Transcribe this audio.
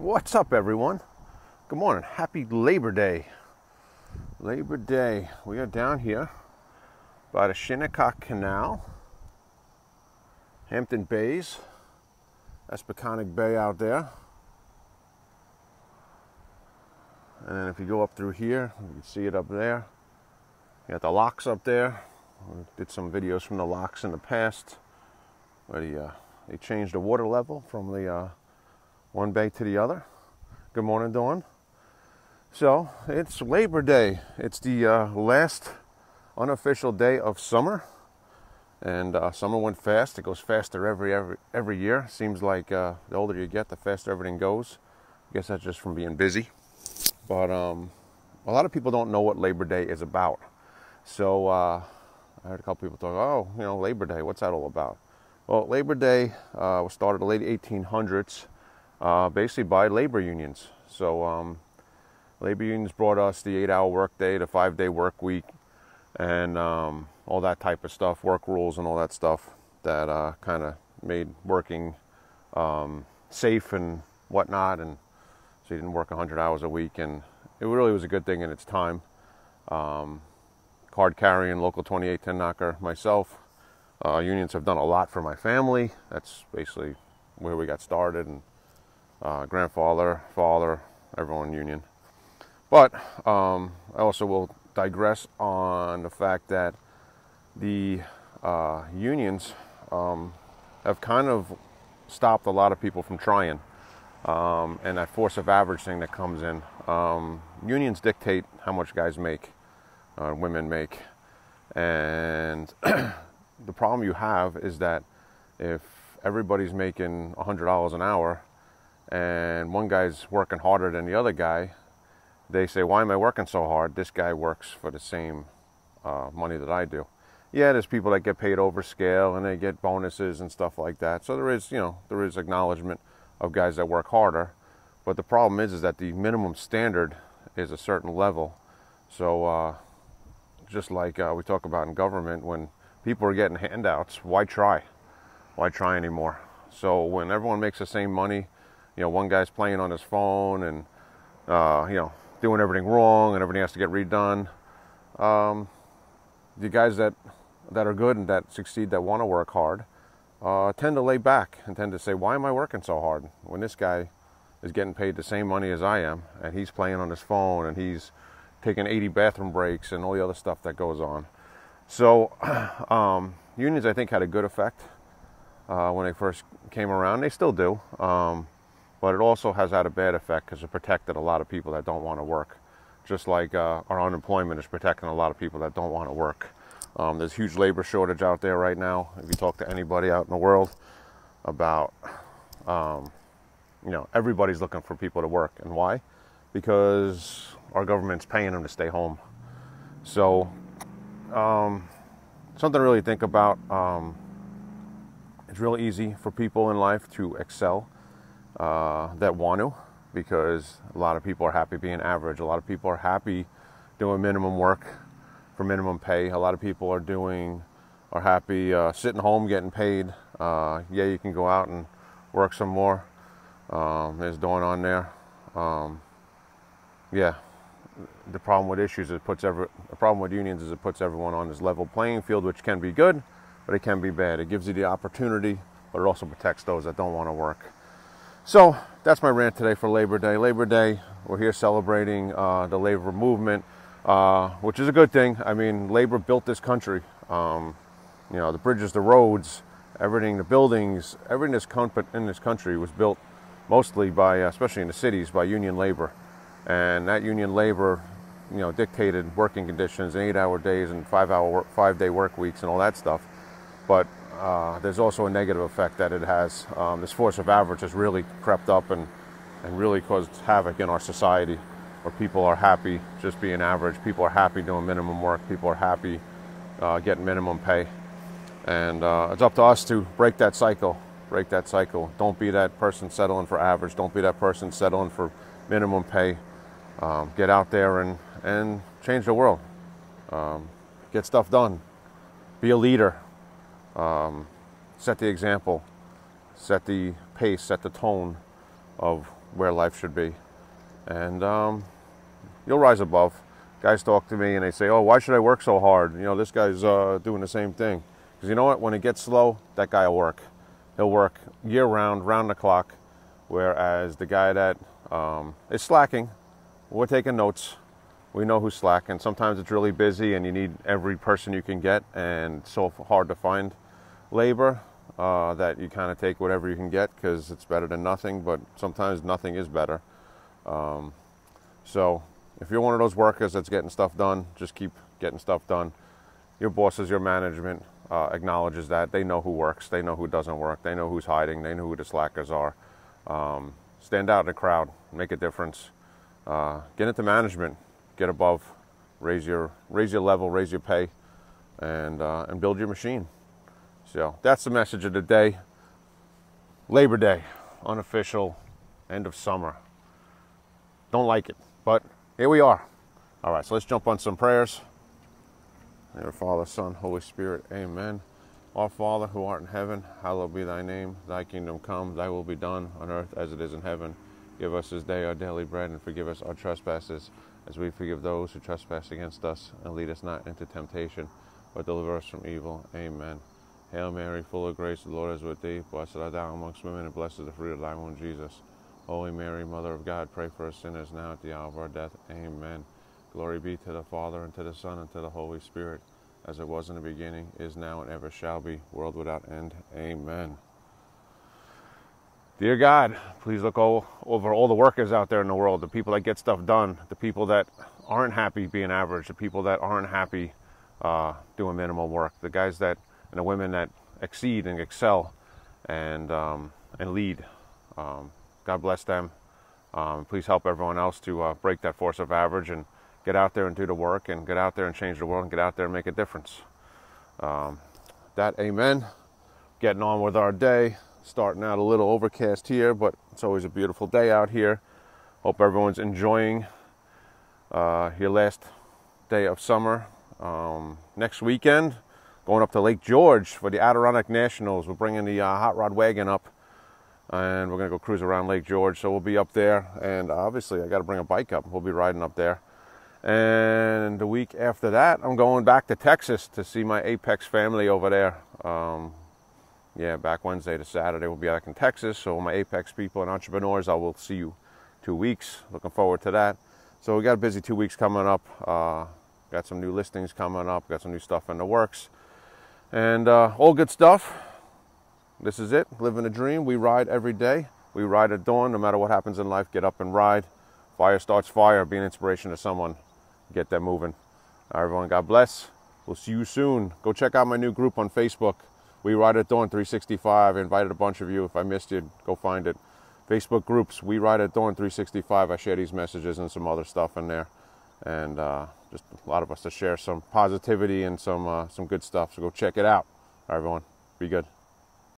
What's up, everyone? Good morning. Happy Labor Day. Labor Day. We are down here by the Shinnecock Canal, Hampton Bays. That's Peconic Bay out there. And then if you go up through here, you can see it up there. You got the locks up there. We did some videos from the locks in the past where they changed the water level from the one bay to the other. Good morning, Dawn. So it's Labor Day. It's the last unofficial day of summer, and summer went fast. It goes faster every year. Seems like the older you get, the faster everything goes. I guess that's just from being busy. But a lot of people don't know what Labor Day is about. So I heard a couple people talk, oh, you know, Labor Day, what's that all about? Well, Labor Day was started in the late 1800s, basically by labor unions. So labor unions brought us the 8-hour workday, the 5-day work week, and all that type of stuff, work rules and all that stuff that kind of made working safe and whatnot. And so you didn't work 100 hours a week, and it really was a good thing in its time. Card carrying, local 2810 knocker myself. Unions have done a lot for my family. That's basically where we got started, and grandfather, father, everyone union. But I also will digress on the fact that the unions have kind of stopped a lot of people from trying, and that force of average thing that comes in. Unions dictate how much guys make. Women make, and the problem you have is that if everybody's making $100 an hour and one guy's working harder than the other guy, they say, why am I working so hard? This guy works for the same money that I do. Yeah, there's people that get paid over scale and they get bonuses and stuff like that, so there is, you know, there is acknowledgement of guys that work harder. But the problem is that the minimum standard is a certain level. So just like we talk about in government, when people are getting handouts, why try? Why try anymore? So when everyone makes the same money, you know, one guy's playing on his phone and, you know, doing everything wrong and everything has to get redone. The guys that are good and that succeed, that want to work hard, tend to lay back and tend to say, why am I working so hard when this guy is getting paid the same money as I am, and he's playing on his phone and he's taking 80 bathroom breaks and all the other stuff that goes on. So unions, I think, had a good effect when they first came around. They still do, but it also has had a bad effect because it protected a lot of people that don't want to work, just like our unemployment is protecting a lot of people that don't want to work. There's a huge labor shortage out there right now. If you talk to anybody out in the world about, you know, everybody's looking for people to work. And why? Because our government's paying them to stay home. So something to really think about. It's real easy for people in life to excel that want to, because a lot of people are happy being average. A lot of people are happy doing minimum work for minimum pay. A lot of people are happy sitting home getting paid. Yeah, you can go out and work some more. There's Dawn on there. Yeah, the problem with unions is it puts everyone on this level playing field, which can be good, but it can be bad. It gives you the opportunity, but it also protects those that don't want to work. So that's my rant today for Labor Day. Labor Day, we're here celebrating the labor movement, which is a good thing. I mean, labor built this country. You know, the bridges, the roads, everything, the buildings, everything in this country was built mostly by, especially in the cities, by union labor. And that union labor, you know, dictated working conditions and 8-hour days and 5-day work weeks and all that stuff. But there's also a negative effect that it has. This force of average has really crept up and really caused havoc in our society, where people are happy just being average. People are happy doing minimum work. People are happy getting minimum pay. And it's up to us to break that cycle. Break that cycle. Don't be that person settling for average. Don't be that person settling for minimum pay. Get out there and change the world. Get stuff done. Be a leader. Set the example. Set the pace. Set the tone of where life should be. And you'll rise above. Guys talk to me and they say, oh, why should I work so hard? You know, this guy's doing the same thing. Because you know what? When it gets slow, that guy will work. He'll work year-round, round the clock, whereas the guy that is slacking, we're taking notes. We know who's slacking. Sometimes it's really busy and you need every person you can get, and so hard to find labor that you kind of take whatever you can get because it's better than nothing, but sometimes nothing is better. So if you're one of those workers that's getting stuff done, just keep getting stuff done. Your bosses, your management acknowledges that. They know who works. They know who doesn't work. They know who's hiding. They know who the slackers are. Stand out in the crowd. Make a difference. Get into management. Get above. Raise your level. Raise your pay. And build your machine. So that's the message of the day. Labor Day. Unofficial. End of summer. Don't like it. But here we are. All right, so let's jump on some prayers. In the name of the Father, Son, Holy Spirit, amen. Our Father, who art in heaven, hallowed be thy name. Thy kingdom come, thy will be done, on earth as it is in heaven. Give us this day our daily bread, and forgive us our trespasses, as we forgive those who trespass against us. And lead us not into temptation, but deliver us from evil. Amen. Hail Mary, full of grace, the Lord is with thee. Blessed art thou amongst women, and blessed is the fruit of thy womb, Jesus. Holy Mary, Mother of God, pray for us sinners now at the hour of our death. Amen. Glory be to the Father, and to the Son, and to the Holy Spirit, as it was in the beginning, is now, and ever shall be, world without end. Amen. Dear God, please look over all the workers out there in the world, the people that get stuff done, the people that aren't happy being average, the people that aren't happy doing minimal work, the guys that, and the women that exceed and excel and lead. God bless them. Please help everyone else to break that force of average and get out there and do the work and get out there and change the world and get out there and make a difference. Amen. Getting on with our day. Starting out a little overcast here, but it's always a beautiful day out here. Hope everyone's enjoying your last day of summer. Next weekend, going up to Lake George for the Adirondack Nationals. We're bringing the hot rod wagon up. And we're going to go cruise around Lake George. So we'll be up there. And obviously, I got to bring a bike up. We'll be riding up there. And the week after that, I'm going back to Texas to see my Apex family over there. Yeah, back Wednesday to Saturday, we'll be back in Texas. So my Apex people and entrepreneurs, I will see you 2 weeks. Looking forward to that. So we got a busy 2 weeks coming up. Got some new listings coming up. Got some new stuff in the works. And all good stuff. This is it, living a dream. We ride every day. We ride at dawn, no matter what happens in life. Get up and ride. Fire starts fire. Be an inspiration to someone. Get that moving. All right, everyone, God bless. We'll see you soon. Go check out my new group on Facebook. We Ride at Dawn 365. I invited a bunch of you. If I missed you, go find it. Facebook groups, We Ride at Dawn 365. I share these messages and some other stuff in there. And just a lot of us to share some positivity and some good stuff. So go check it out. All right, everyone, be good.